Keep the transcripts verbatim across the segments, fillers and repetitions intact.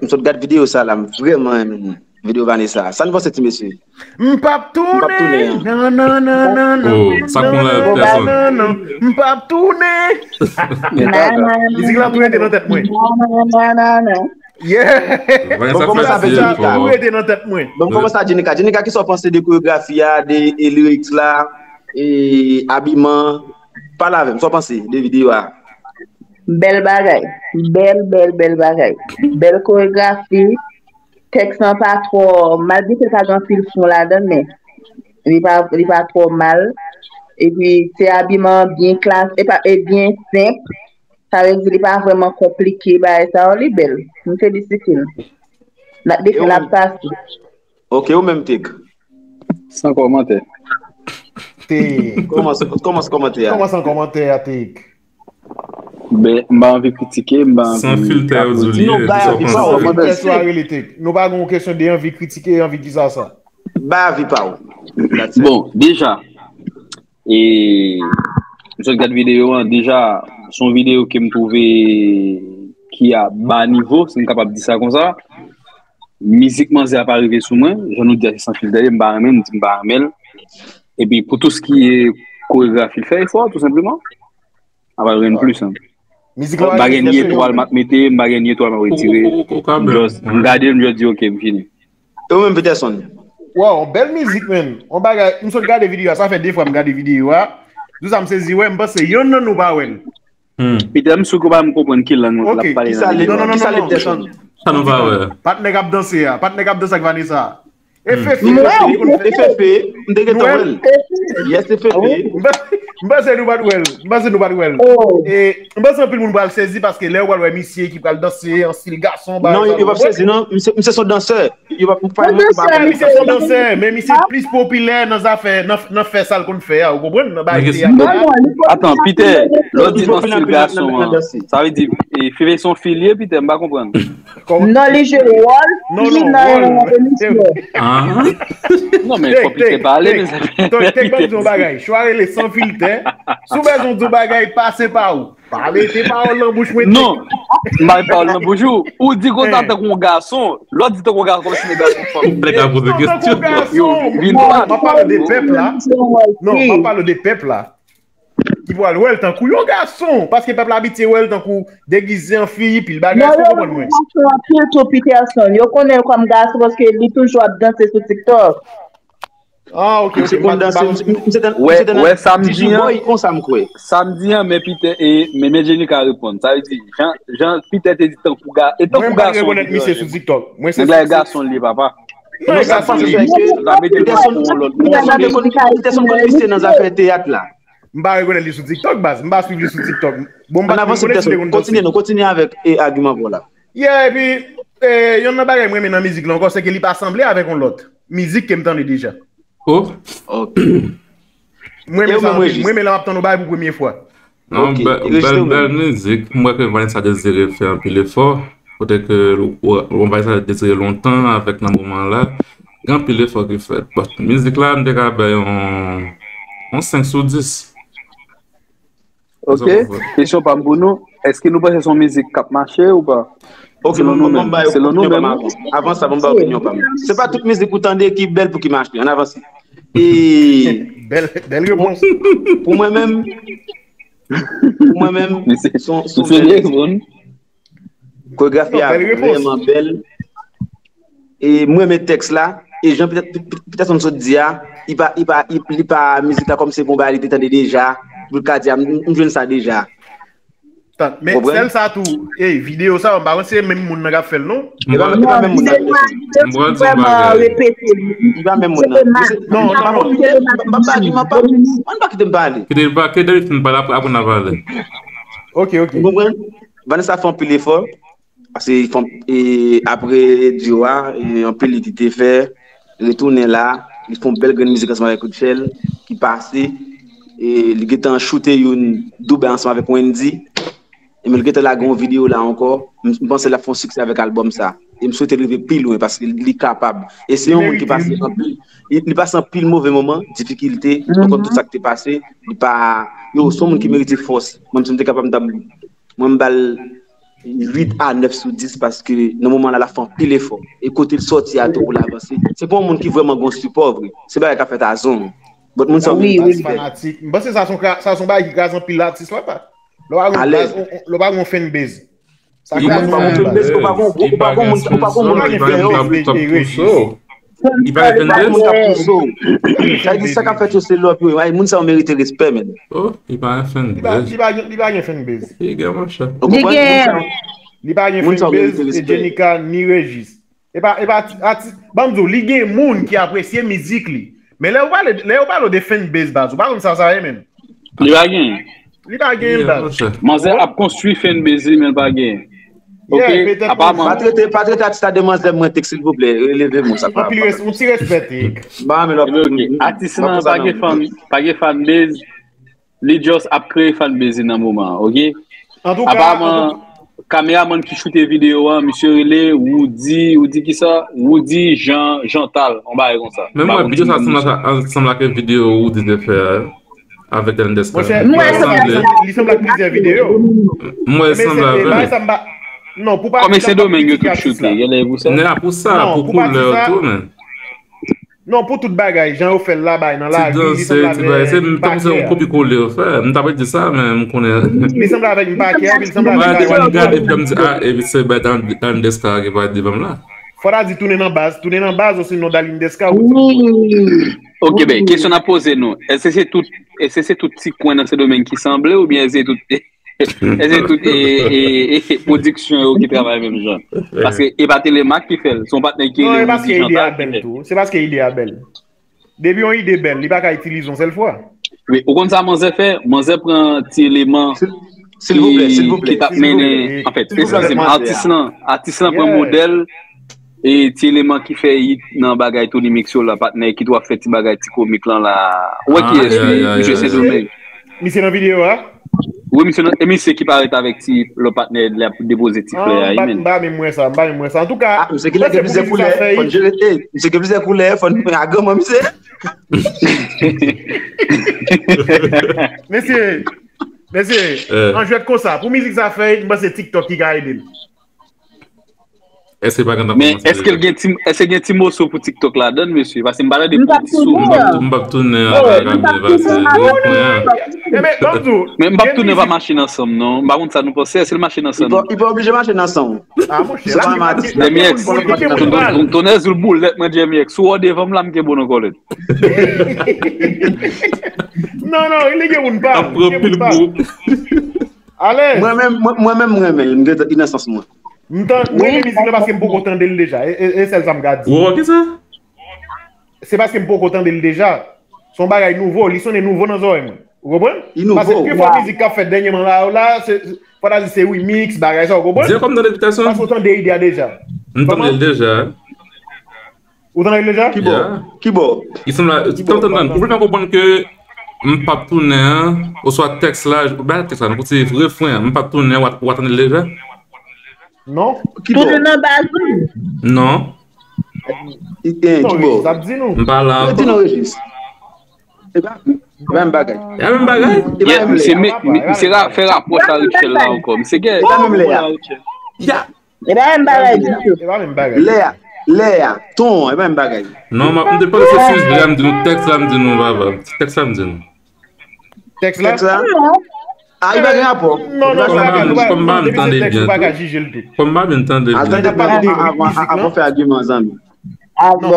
Je regarde vidéo ça là, vraiment, vidéo Vanessa. Ça ne va pas être monsieur. Pap Tounen. Non, non, non, non, non. Ça qu'on l'a personne. Pap Tounen. Mais d'accord. Yeah. Donc comment ça fait ça? Donc comment ça, Jenica? Jenica qui sont pensés de chorégraphie, des lyrics là, et habillement, pas là même, sont pensés des vidéos là. Belle bagaille, belle, belle, belle bagaille, belle chorégraphie, texte non pas trop mal, dit que ça gentil font là-dedans, mais il n'est pas, pas trop mal, et puis c'est habillement bien classe, et, et bien simple, ça veut dire qu'il n'est pas vraiment compliqué, bah, ça est belle, c'est difficile. Dès que la passe. Ok, ou même tic? Sans commentaire. Tic. Comment ça commenter? Comment ça commenter à tic? Ben, m'a envie de critiquer, m'a sans filtre aujourd'hui. Nous n'avons pas une question d'envie de critiquer, envie de dire ça. Bah, vie pas. Bon, déjà, et je regarde vidéo, déjà, son vidéo qui me trouvait qui a bas niveau, c'est capable de dire ça comme ça. Musiquement, ça n'a pas arrivé sous moi. Je nous dis sans filtre, je me dis, et puis pour tout ce qui est chorégraphie, il fait effort, tout simplement. On va rien plus. Musicalement, je vais gagner trois matchs, je vais gagner trois matchs, retirer. Regardez, je vais dire ok, je finis. Et vous-même, Peterson? Wow, belle musique, même. On va regarder des vidéos, ça fait des fois, je regarde des vidéos. Nous avons saisi, ouais, parce que yon non nous va, ouais. Peter, je ne comprends pas langue parler. Non, non, non, non. Ça nous va, ouais. Pas de négab danser, pas de négab danser avec Vanessa. F F P, F F P, yes, F F P. M'basse nous badouel, m'basse nous badouel. Et m'basse un peu le monde va le saisir parce que là où le monsieur qui va le danser en style garçon. Non, il va saisir, non, monsieur son danseur. Il va pas le monsieur son danseur, mais monsieur plus populaire dans affaire, dans faire ça qu'on fait, vous comprenez? Attends, Peter, l'autre dit dans style garçon. Ça veut dire il fait son filier, Peter, m'pas comprendre. Non, les jeux wall, il n'a non, mais il faut plus te parler. T'es comme ton bagage. Choirez les sans filtre. Sous-maison de bagage, passez par où? Parlez, t'es pas en l'embouche. Non, je ne parle pas en l'embouche. Ou dit qu'on t'a un garçon, l'autre dit qu'on garde comme si les garçons sont en question. On parle des peuples là. Non, on parle des peuples là. Qui voient l'ouel tant coup, yon garçon. Parce que le peuple habite l'ouel tant coup, déguisé en fille, puis le bagage, c'est bon. Non, non, non, non, Peterson. Yon connaît comme garçon parce qu'il est toujours dansé sur TikTok. Ah, ok, c'est bon danser. Ouais, ouais, samedi, samedi, mais Peter et mais Jenny qui répond. Ça veut dire, Jean, Peter te dit tant coup, gars. Et tant coup, garçon. Moi, je suis sur TikTok. Moi, c'est le garçon, lui, papa. Non, c'est ça, c'est ça. Peterson, connaissez dans affaire théâtre là. Je ne vais pas regarder sur TikTok, je ne vais pas suivre sur TikTok. Bon, on continue avec l'argument pour là. Yeah, et puis, il y en a pas qui dans la musique, c'est qu'il n'est pas assemblé avec l'autre. Musique qui m'entend déjà. Oh? Ok. Moi, je vais m'entendre pour la première fois. Non, belle musique. Moi, je vais Vanessa Désiré faire un peu l'effort. Peut-être qu'on va Vanessa Désiré longtemps avec ce moment-là. Un peu l'effort qu'il fait. La musique là, je vais en cinq sur dix. Ok, question par Bruno, est-ce que nous pensons que son musique cap marché ou pas? Ok, c'est nous-mêmes. Avant ça, on va opinion par moi. Ce n'est pas toute musique qui est belle pour qui marche. On avance. Et... belle, belle réponse. Pour moi-même, pour moi-même, son chorégraphie est vraiment belle. Et moi, mes textes là, et Jean, peut-être on se dit, il n'y a pas de musique comme c'est bon, il était déjà. Je ne sais déjà. Mais celle ça tout. Et vidéo ça, on va c'est même mon gars fait non. Il va même mon gars. Il va même mon gars. Non, non, non. Ok, ok. Vanessa fait un peu l'effort. Parce que après Dioa, un peu l'édité fait, retourner là, ils font belle grande musique avec Michel qui passe. Et il était en shooté une double ensemble avec Wendy. Et il était la grande vidéo là encore. Je pense qu'il a fait un succès avec l'album ça. Et je souhaite arriver plus loin parce qu'il est capable. Et c'est un monde qui passe en pile. Il passe en pile mauvais moment, difficulté, comme tout ça qui est passé. Il n'est pas. Il y a un monde qui mérite force. Même si je suis capable de. Moi, je huit à neuf sur dix parce que dans le moment là la femme pile fort et côté le sorti à tout pour l'avancer c'est pas un monde qui vraiment grand support c'est pas qu'a fait à zone votre monde ça fanatique mais c'est ça son ça son bail qui gaz en pile artiste là pas le pas on fait une baise ça gaz pas on fait une baise pas on pas on pas on pas on il va être un ça qu'a fait c'est l'autre ouais monde ça mérite respect maintenant oh il va faire il va il va faire une baise il gars mon chat il va faire une baise Jenica ni Régis et pas et pas bamzo il y a monde qui apprécie musique li mais là on parle là on parle de fan base base pas comme ça ça même il va gagner il va gagner Mazel a construit fan base mais pas gagner. OK, pas traiter pas traiter artiste demandezel mon texte s'il vous plaît, relevez-moi ça. Pas plus on s'y respecte. Bah mais artiste n'a pas de famille, pas de fan base. Les just a créé fan base dans moment, OK? En tout cas, caméraman qui shooter vidéo hein, monsieur Relé ou dit ou dit qui ça? Ou dit Jean Jantal, on va comme ça. Même moi vidéo ça semble la vidéo ou de faire avec un dessin. Moi il semble plusieurs vidéos. Moi semble non, pour pas. Comme c'est domaine que tu shootes, vous savez. Non, pour ça, pour pour le tout même. Non, pour toute bagaille, j'en ai fait là bas dans la rue, c'est c'est même c'est un copie collé faire. On t'avait dit ça mais on connaît. Il semble avec une paquet, il semble avec un gars et comme ça et c'est dans dans Deska qui va devant là. Faudra dit tourner dans base, tourner dans base aussi dans la ligne Deska. OK, ben question à poser nous. Est-ce que c'est tout est-ce que c'est tout petit coin dans ce domaine qui semblait ou bien c'est tout c'est tout et production qui travaille même genre parce que et pas Télémac qui fait son partenaire qui est parce qu'il est belle tout c'est parce qu'il est belle depuis on idée belle il pas qu'à utiliser une seule fois oui au compte ça Manzé fait Manzé prend petit élément s'il vous plaît s'il vous plaît en fait c'est ça c'est artiste artiste prend modèle et petit élément qui fait dans bagaille tout mix là partenaire qui doit faire petit bagaille petit comique là ouais qui est je sais domaine mais c'est dans vidéo hein. Oui, monsieur, et c'est qui paraît avec le partenaire de la déposer type là. Bah mais moi ça, bah moi ça. En tout cas, c'est que plus de couleurs, faut jeter. C'est que plus de couleurs, faut à gomme monsieur. Monsieur, monsieur, on joue comme ça. Pour musique ça fait, moi c'est TikTok qui guide. Est-ce qu'il y a un petit mot pour TikTok là, donne monsieur? Parce que je me balade des petits sous. Mais Pap Tounen va marcher ensemble, non? Par contre, ça nous pensait, c'est le marché ensemble. Il n'est pas obligé de marcher ensemble. Ah, mon cher. M X. Ton est le boule, moi, M X. Soit devant là, je suis bon collègue. Non, non, il est bon. Après, il est bon. Allez. Moi-même, moi-même, moi-même, je suis innocent, moi. Oui, mais c'est parce que je beaucoup content d'elle déjà. Et celle ça me garde. Qu'est-ce que c'est? C'est parce que je beaucoup content d'elle déjà. Son bagage nouveau, ils sont nouveaux dans zone. Vous comprenez? Parce que plus la musique a fait dernièrement là, là, c'est oui mix, bagage ça, vous comprenez? C'est comme dans l'éducation. Parce qu'autant des idées déjà. Autant d'elle déjà. Autant d'elle déjà? Qui bon? Qui bon? Ils sont là. Vous pouvez pas comprendre que Pap Tounen, ou soit texte là, ou bien texte là, c'est vrai frère, Pap Tounen, ou attendre déjà? Non, qui non, non, il y a un bon. Dit non. Dit non, Régis. Eh bien, même bagaille. Même bagaille. C'est là, faire rapport à Richel là encore. C'est que. Eh bien, même bagaille. Léa, Léa, ton, eh bien, même bagaille. Non, mais on ne peut pas se suivre. Là, me dit nous, texte là, me dit nous, va, va. Texte là, me dit nous. Texte là. Ah, il va rien pour. Non, non, non. Comme ma m'entendez bien. Comme ma m'entendez bien. Attendez, parlez avant de faire argument ensemble. Ah, bon.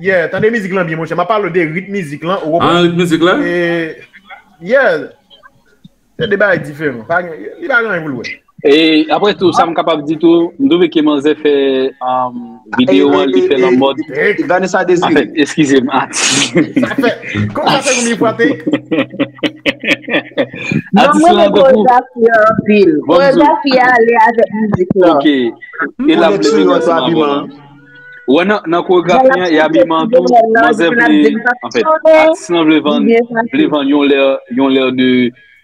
Yeah, attendez, musique là, bien, mon cher. Je parle de rythme musique là. Ah, rythme musique là? Yeah. C'est des bails différents. Il va rien pour. Et après tout, ça, je suis capable de dire tout. Je devais que Manzé fait une vidéo qui fait en mode. Vanessa Désiré. En fait, excusez-moi. Comment ça fait que vous m'y pointez? Non, moi, je chorégraphie en pile. Chorégraphie aller avec musique. OK. Et la chorégraphie. Ouais, non, non, chorégraphie, il y a habillement tout. Manzé voulait. En fait, artiste, il voulait vendre. Il voulait vendre, il voulait vendre de.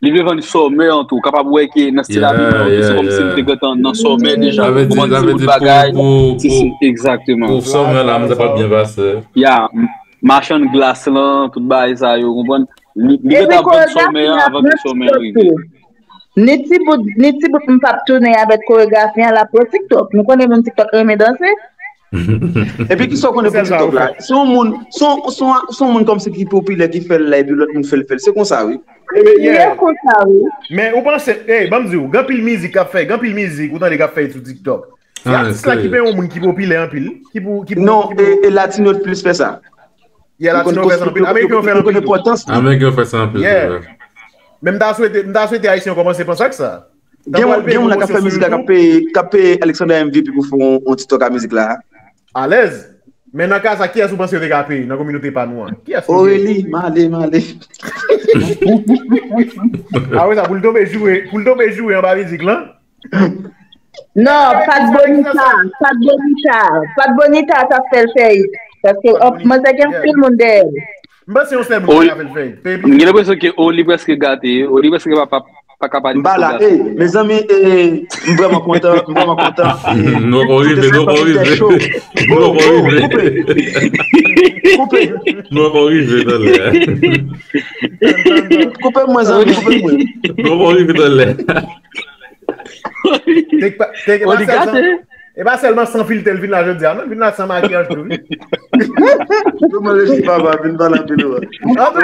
Il veut vendre sommet en tout, capable ouais qui dans style habit, c'est comme si tu étais dans sommet déjà, comment dire le bagage. Exactement. Pour sommet là, ça pas bien passé. Ya, marchand glace là, tout bail ça, vous comprenez? Il veut avoir sommet avant le sommet. Les petits bouts de Pap Tounen avec chorégraphie à la pro TikTok. Nous connaissons mon TikTok remet danser. Et puis qui sont qu'on est pour TikTok là? Son monde, son son son monde comme ce qui populaire qui fait là et puis l'autre monde fait le fait. C'est comme ça oui. C'est comme ça oui. Mais vous pensez, eh, bamzou, grand pile musique à faire, grand pile musique, autant les gars faire sur TikTok. C'est ça qui fait un monde qui populaire en pile, qui pour qui. Non, et latino plus fait ça. Il y a latino fait ça. Américain fait un peu d'importance. Américain fait ça un peu. Même dans souhaité, dans souhaité haïtien commencer penser que ça. Bien on la café musique là capé Alexandre M V P pour faire un TikTok à musique là. À l'aise. Mais dans cas ça qui a sous penser de capé dans communauté pas nous. Qui a sous Aurélie, malé malé. Ah oui, ça pour le tomber jouer, pour le tomber jouer en bas musique là. Non, pas de bonita, pas de bonita, pas de bonita ça fait le fait parce que moi ça gagne tout le monde. Bah c'est on sait bon avec le fait. Il y a l'impression que Oli presque gâté, Oli presque va pas pas capable. Bah là, mes amis, vraiment content, vraiment content. Non, Oli, non, Oli. Non, Oli. Coupez. Non, Oli, je dans l'air. Coupez moi ça, coupez moi. Non, Oli dans l'air. T'es pas t'es pas ça. Et pas seulement sans filtre, elle vient là, je dis, non, elle vient là sans maquillage. Je me laisse pas, elle vient là, elle vient là.